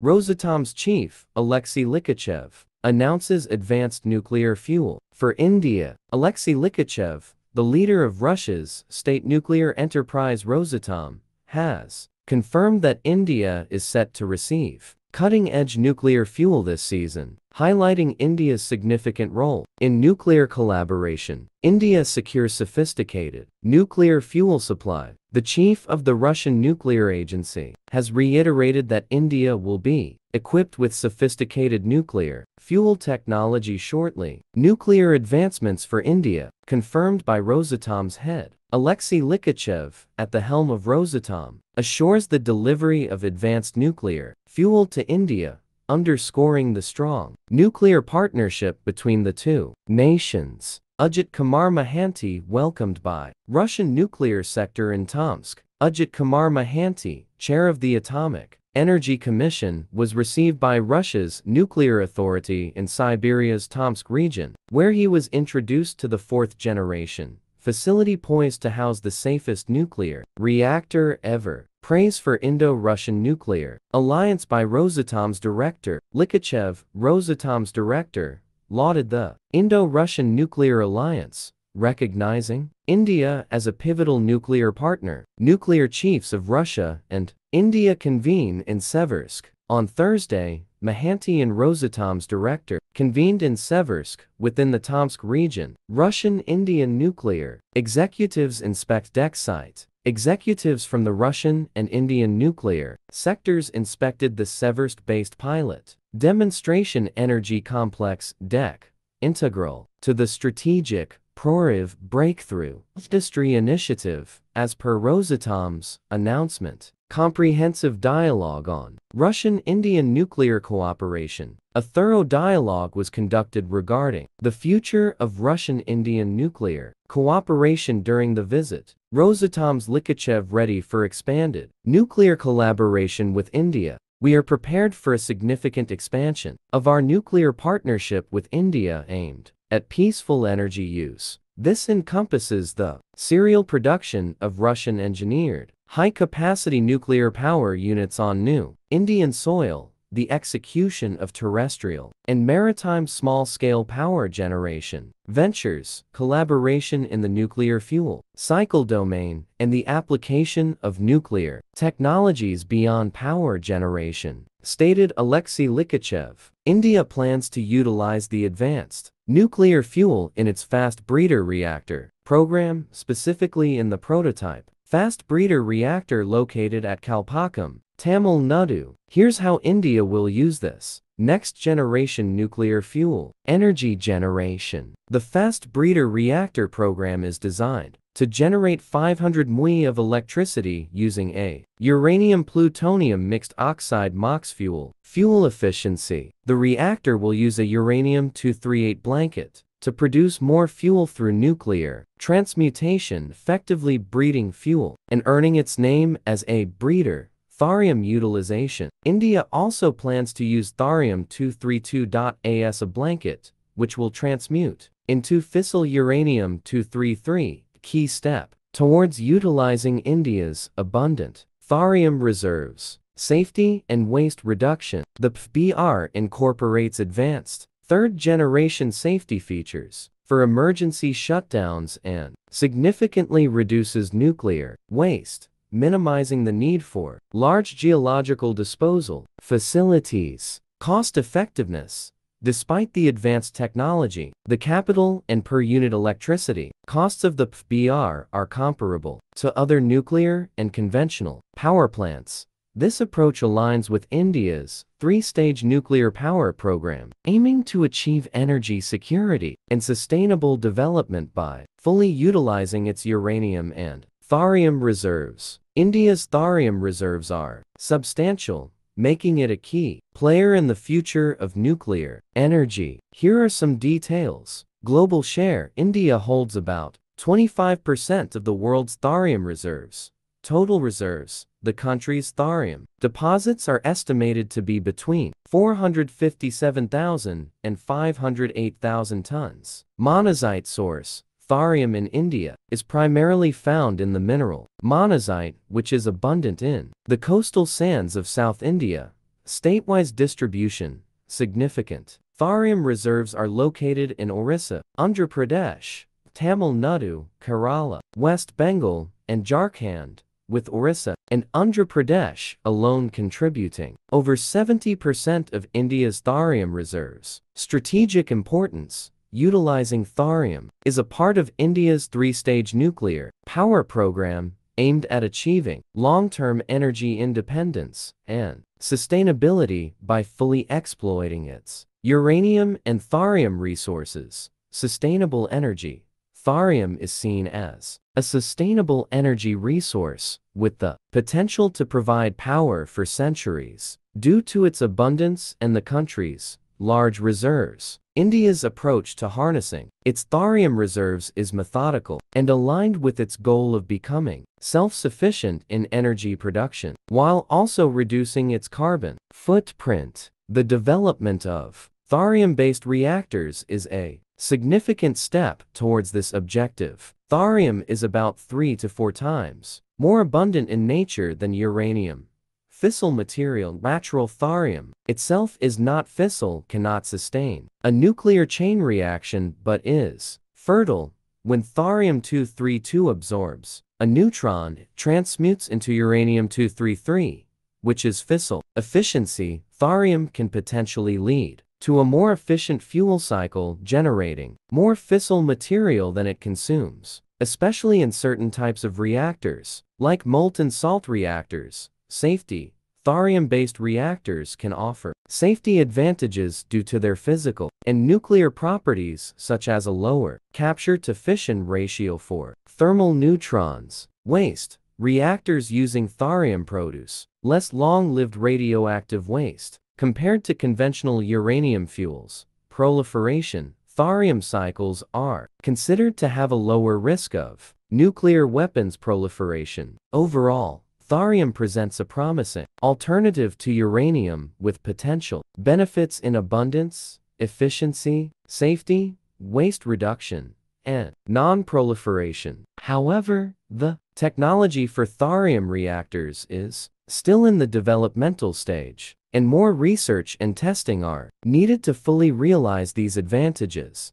Rosatom's chief, Alexei Likhachev, announces advanced nuclear fuel for India. Alexei Likhachev, the leader of Russia's state nuclear enterprise Rosatom, has confirmed that India is set to receive cutting-edge nuclear fuel this season, highlighting India's significant role in nuclear collaboration. India secures sophisticated nuclear fuel supply. The chief of the Russian nuclear agency has reiterated that India will be equipped with sophisticated nuclear fuel technology shortly. Nuclear advancements for India, confirmed by Rosatom's head. Alexei Likhachev, at the helm of Rosatom, assures the delivery of advanced nuclear fuel to India, underscoring the strong nuclear partnership between the two nations. Ajit Kumar Mohanty welcomed by Russian nuclear sector in Tomsk. Ajit Kumar Mohanty, chair of the Atomic Energy Commission, was received by Russia's nuclear authority in Siberia's Tomsk region, where he was introduced to the fourth generation facility poised to house the safest nuclear reactor ever. Praise for Indo-Russian nuclear alliance by Rosatom's director. Likhachev, Rosatom's director, lauded the Indo-Russian nuclear alliance, recognizing India as a pivotal nuclear partner. Nuclear chiefs of Russia and India convene in Seversk. On Thursday, Mohanty and Rosatom's director convened in Seversk, within the Tomsk region. Russian-Indian nuclear executives inspect DEC site. Executives from the Russian and Indian nuclear sectors inspected the Seversk-based pilot Demonstration Energy Complex (DEC) Integral to the strategic Proriv breakthrough industry initiative. As per Rosatom's announcement, comprehensive dialogue on Russian-Indian nuclear cooperation. A thorough dialogue was conducted regarding the future of Russian-Indian nuclear cooperation during the visit. Rosatom's Likhachev ready for expanded nuclear collaboration with India. We are prepared for a significant expansion of our nuclear partnership with India aimed at peaceful energy use. This encompasses the serial production of Russian-engineered, high-capacity nuclear power units on new Indian soil, the execution of terrestrial and maritime small-scale power generation ventures, collaboration in the nuclear fuel cycle domain, and the application of nuclear technologies beyond power generation, stated Alexei Likhachev. India plans to utilize the advanced nuclear fuel in its fast breeder reactor program, specifically in the prototype fast breeder reactor located at Kalpakkam, Tamil Nadu. Here's how India will use this next-generation nuclear fuel energy generation. The fast breeder reactor program is designed to generate 500 MW of electricity using a uranium-plutonium mixed oxide MOX fuel. Fuel efficiency. The reactor will use a uranium-238 blanket to produce more fuel through nuclear transmutation, effectively breeding fuel and earning its name as a breeder. Thorium utilization. India also plans to use thorium-232 as a blanket, which will transmute into fissile uranium-233, key step towards utilizing India's abundant thorium reserves. Safety and waste reduction. The PFBR incorporates advanced third-generation safety features for emergency shutdowns and significantly reduces nuclear waste, minimizing the need for large geological disposal facilities. Cost-effectiveness. Despite the advanced technology, the capital and per-unit electricity costs of the PFBR are comparable to other nuclear and conventional power plants. This approach aligns with India's three-stage nuclear power program, aiming to achieve energy security and sustainable development by fully utilizing its uranium and thorium reserves. India's thorium reserves are substantial, making it a key player in the future of nuclear energy. Here are some details. Global share. India holds about 25% of the world's thorium reserves. Total reserves. The country's thorium deposits are estimated to be between 457,000 and 508,000 tons. Monazite source. Thorium in India is primarily found in the mineral monazite, which is abundant in the coastal sands of South India, Statewise distribution, significant. Thorium reserves are located in Orissa, Andhra Pradesh, Tamil Nadu, Kerala, West Bengal, and Jharkhand, with Orissa and Andhra Pradesh alone contributing over 70% of India's thorium reserves. Strategic importance. Utilizing thorium is a part of India's three-stage nuclear power program aimed at achieving long-term energy independence and sustainability by fully exploiting its uranium and thorium resources. Sustainable energy. Thorium is seen as a sustainable energy resource with the potential to provide power for centuries. Due to its abundance and the country's large reserves, India's approach to harnessing its thorium reserves is methodical and aligned with its goal of becoming self-sufficient in energy production, while also reducing its carbon footprint. The development of thorium-based reactors is a significant step towards this objective. Thorium is about 3 to 4 times more abundant in nature than uranium. Fissile material. Natural thorium itself is not fissile, cannot sustain a nuclear chain reaction, but is fertile. When thorium-232 absorbs a neutron, it transmutes into uranium-233, which is fissile. Efficiency. Thorium can potentially lead to a more efficient fuel cycle, generating more fissile material than it consumes, especially in certain types of reactors, like molten salt reactors. Safety. Thorium-based reactors can offer safety advantages due to their physical and nuclear properties, such as a lower capture-to-fission ratio for thermal neutrons. Waste. Reactors using thorium produce less long-lived radioactive waste compared to conventional uranium fuels. Proliferation. Thorium cycles are considered to have a lower risk of nuclear weapons proliferation. Overall, thorium presents a promising alternative to uranium with potential benefits in abundance, efficiency, safety, waste reduction, and non-proliferation. However, the technology for thorium reactors is still in the developmental stage, and more research and testing are needed to fully realize these advantages.